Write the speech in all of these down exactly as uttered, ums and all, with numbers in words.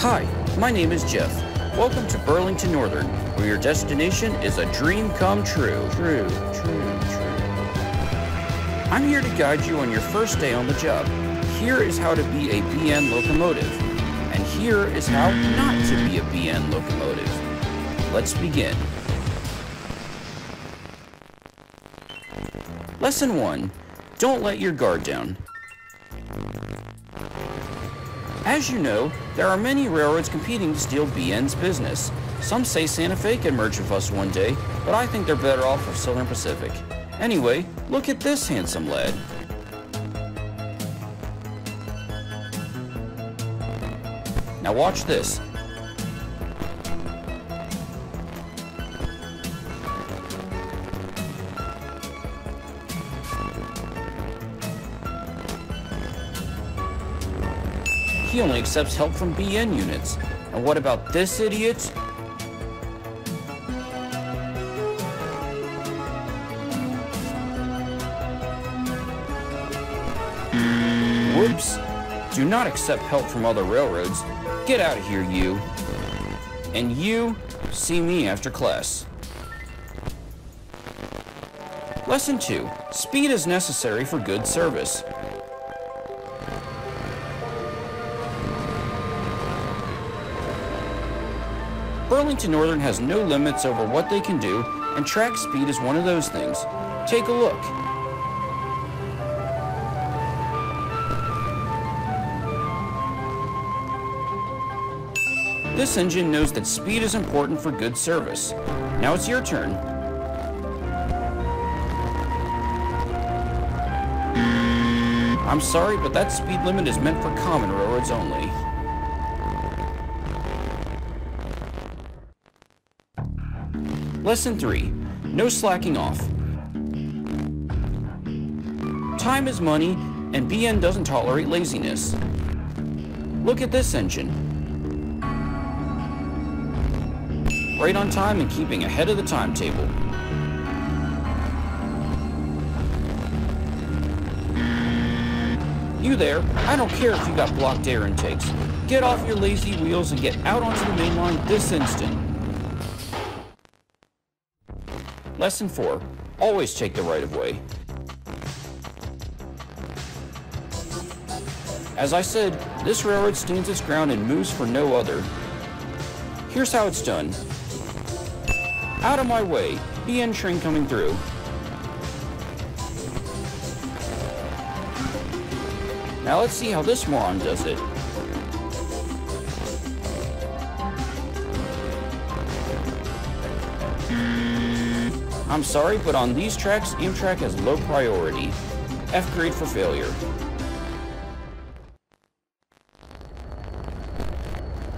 Hi, my name is Jeff. Welcome to Burlington Northern, where your destination is a dream come true. True, true, true. I'm here to guide you on your first day on the job. Here is how to be a B N locomotive, and here is how not to be a B N locomotive. Let's begin. Lesson one, don't let your guard down. As you know, there are many railroads competing to steal B N's business. Some say Santa Fe could merge with us one day, but I think they're better off with Southern Pacific. Anyway, look at this handsome lad. Now watch this. He only accepts help from B N units. And what about this idiot? Whoops. Do not accept help from other railroads. Get out of here, you. And you, see me after class. Lesson two, speed is necessary for good service. Burlington Northern has no limits over what they can do, and track speed is one of those things. Take a look. This engine knows that speed is important for good service. Now it's your turn. I'm sorry, but that speed limit is meant for common railroads only. Lesson three, no slacking off. Time is money, and B N doesn't tolerate laziness. Look at this engine. Right on time and keeping ahead of the timetable. You there, I don't care if you got blocked air intakes. Get off your lazy wheels and get out onto the main line this instant. Lesson four, always take the right-of-way. As I said, this railroad stands its ground and moves for no other. Here's how it's done. Out of my way, B N train coming through. Now let's see how this moron does it. I'm sorry, but on these tracks, Amtrak has low priority. F grade for failure.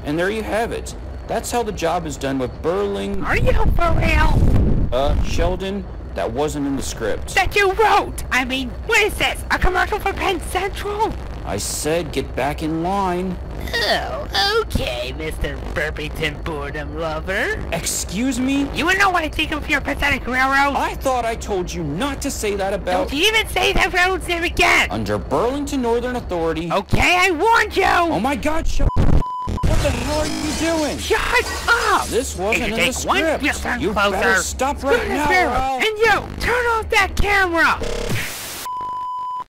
And there you have it. That's how the job is done with Burling... Are you for real? Uh, Sheldon, that wasn't in the script. That you wrote! I mean, what is this? A commercial for Penn Central? I said get back in line. Oh, okay, Mister Burlington Boredom Lover. Excuse me? You wanna know what I think of your pathetic railroad? I thought I told you not to say that about... Don't you even say that railroad's name again! Under Burlington Northern Authority... Okay, I warned you! Oh my god, shut up! What the hell are you doing? Shut up! This wasn't in the script. You better stop right now, Al. And you, turn off that camera!